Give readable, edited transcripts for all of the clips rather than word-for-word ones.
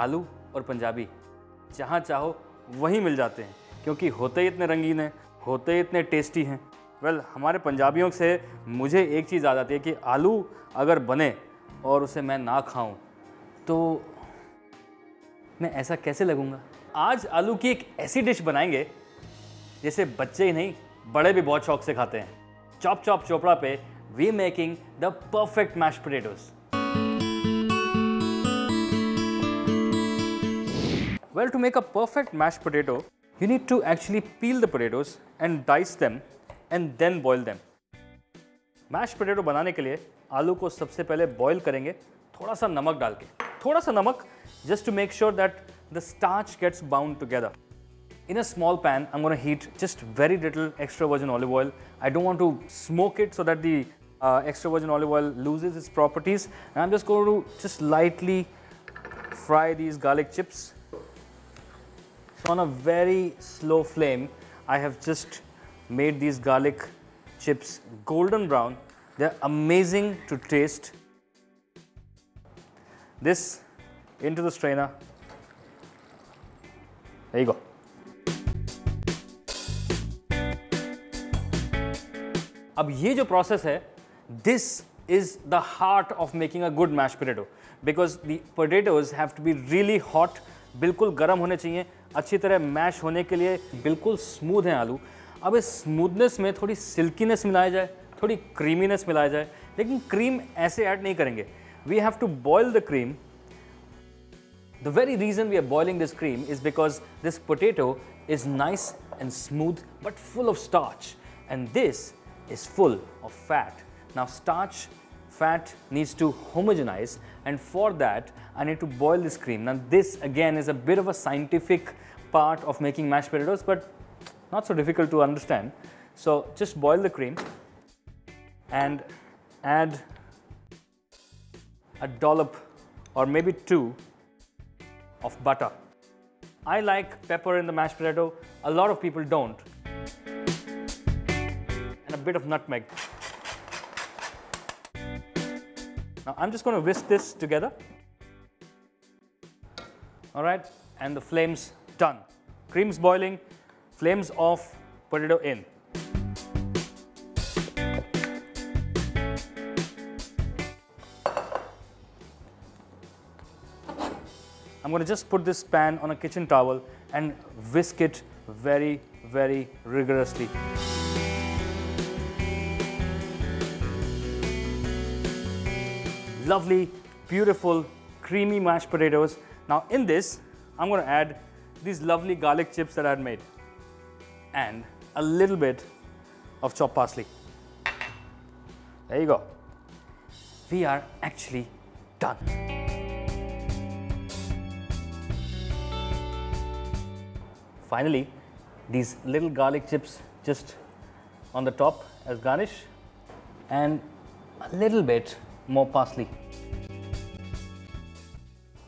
आलू और पंजाबी जहाँ चाहो वहीं मिल जाते हैं, क्योंकि होते ही इतने रंगीन हैं, होते ही इतने टेस्टी हैं। वेल, हमारे पंजाबियों से मुझे एक चीज़ याद आती है कि आलू अगर बने और उसे मैं ना खाऊं तो मैं ऐसा कैसे लगूंगा। आज आलू की एक ऐसी डिश बनाएंगे जिसे बच्चे ही नहीं बड़े भी बहुत शौक से खाते हैं। चॉप चॉप चोपड़ा पे we making the perfect mash potatoes. Well, to make a perfect mashed potato, you need to actually peel the potatoes and dice them and then boil them. Mashed potato बनाने के लिए आलू को सबसे पहले boil करेंगे, थोड़ा सा नमक डाल के, थोड़ा सा नमक just to make sure that the starch gets bound together. In a small pan, I'm going to heat just very little extra virgin olive oil. I don't want to smoke it so that the extra virgin olive oil loses its properties. And I'm just going to just lightly fry these garlic chips. So on a very slow flame, I have just made these garlic chips golden brown. They're amazing to taste. This into the strainer. There you go. अब ये जो process है, this is the heart of making a good mashed potato, because the potatoes have to be really hot. बिल्कुल गर्म होने चाहिए, अच्छी तरह मैश होने के लिए बिल्कुल स्मूथ हैं आलू। अब इस स्मूथनेस में थोड़ी सिल्कीनेस मिलाया जाए, थोड़ी क्रीमीनेस मिलाया जाए, लेकिन क्रीम ऐसे ऐड नहीं करेंगे। We have to boil the cream. The very reason we are boiling this cream is because this potato is nice and smooth but full of starch, and this is full of fat. Now starch fat needs to homogenize, and for that I need to boil this cream. Now this again is a bit of a scientific part of making mashed potatoes, but not so difficult to understand. So just boil the cream and add a dollop or maybe two of butter. I like pepper in the mashed potato, a lot of people don't, and a bit of nutmeg. Now I'm just going to whisk this together. All right, and the flame's done. Cream's boiling, flame's off, potato in. I'm going to just put this pan on a kitchen towel and whisk it very, very rigorously. Lovely, beautiful, creamy mashed potatoes. Now in this, I'm going to add these lovely garlic chips that I had made and a little bit of chopped parsley. There you go. We are actually done. Finally, these little garlic chips just on the top as garnish and a little bit more parsley.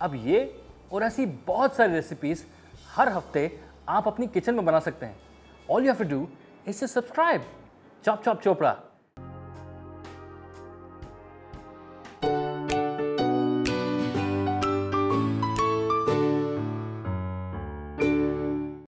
अब ये और ऐसी बहुत सारी recipes हर हफ्ते आप अपनी kitchen में बना सकते हैं। All you have to do is to subscribe. Chop Chop Chopra.